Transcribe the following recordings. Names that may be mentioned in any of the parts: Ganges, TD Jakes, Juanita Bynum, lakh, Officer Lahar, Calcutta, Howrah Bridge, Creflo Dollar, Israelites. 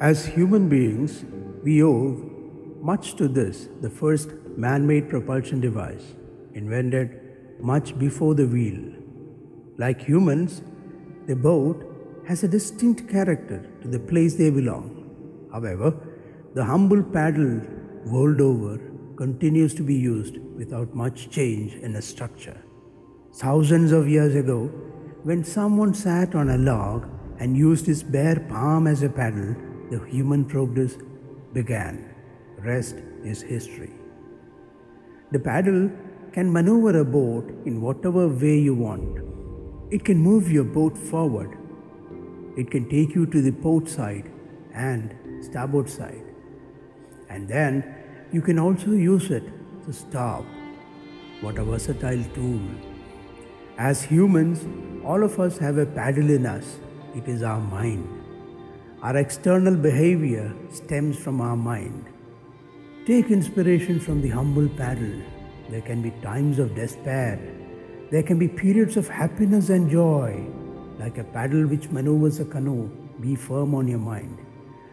As human beings, we owe much to this, the first man-made propulsion device, invented much before the wheel. Like humans, the boat has a distinct character to the place they belong. However, the humble paddle world over continues to be used without much change in its structure. Thousands of years ago, when someone sat on a log and used his bare palm as a paddle, the human progress began. Rest is history. The paddle can maneuver a boat in whatever way you want. It can move your boat forward. It can take you to the port side and starboard side. And then you can also use it to stop. What a versatile tool. As humans, all of us have a paddle in us. It is our mind. Our external behavior stems from our mind. Take inspiration from the humble paddle. There can be times of despair. There can be periods of happiness and joy. Like a paddle which maneuvers a canoe, be firm on your mind.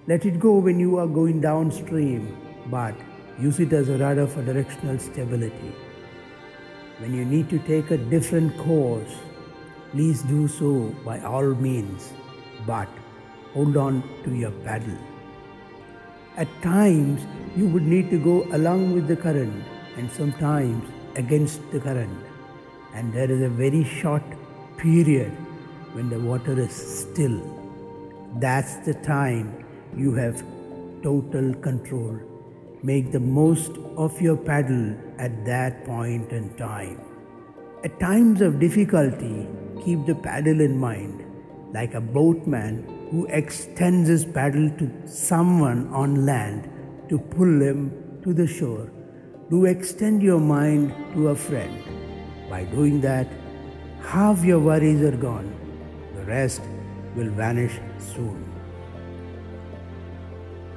Let it go when you are going downstream, but use it as a rudder for directional stability. When you need to take a different course, please do so by all means, but hold on to your paddle. At times, you would need to go along with the current and sometimes against the current. And there is a very short period when the water is still. That's the time you have total control. Make the most of your paddle at that point in time. At times of difficulty, keep the paddle in mind, like a boatman who extends his paddle to someone on land to pull him to the shore. Do extend your mind to a friend. By doing that, half your worries are gone. The rest will vanish soon.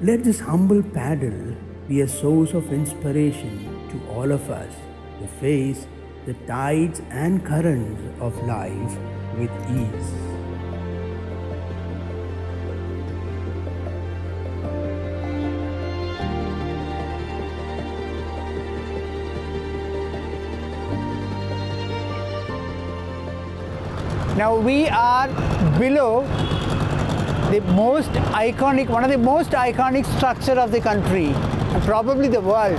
Let this humble paddle be a source of inspiration to all of us to face the tides and currents of life with ease. Now we are below one of the most iconic structure of the country and probably the world,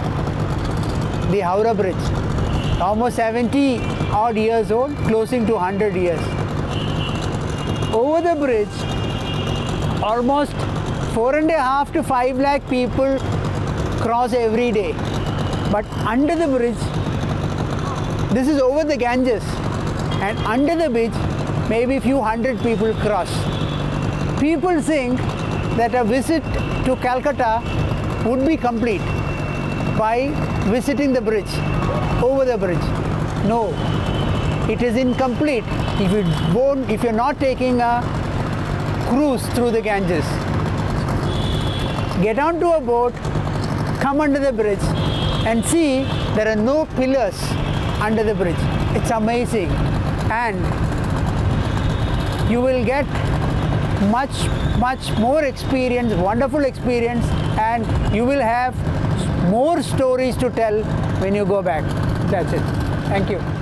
the Howrah Bridge. Almost 70 odd years old, closing to 100 years. Over the bridge, almost 4.5 to 5 lakh people cross every day. But under the bridge, this is over the Ganges, and under the bridge, maybe a few hundred people cross. People think that a visit to Calcutta would be complete by visiting the bridge, over the bridge. No, it is incomplete if you're not taking a cruise through the Ganges. Get onto a boat, come under the bridge and see there are no pillars under the bridge. It's amazing. And you will get much more experience, wonderful experience, and you will have more stories to tell when you go back. That's it. Thank you.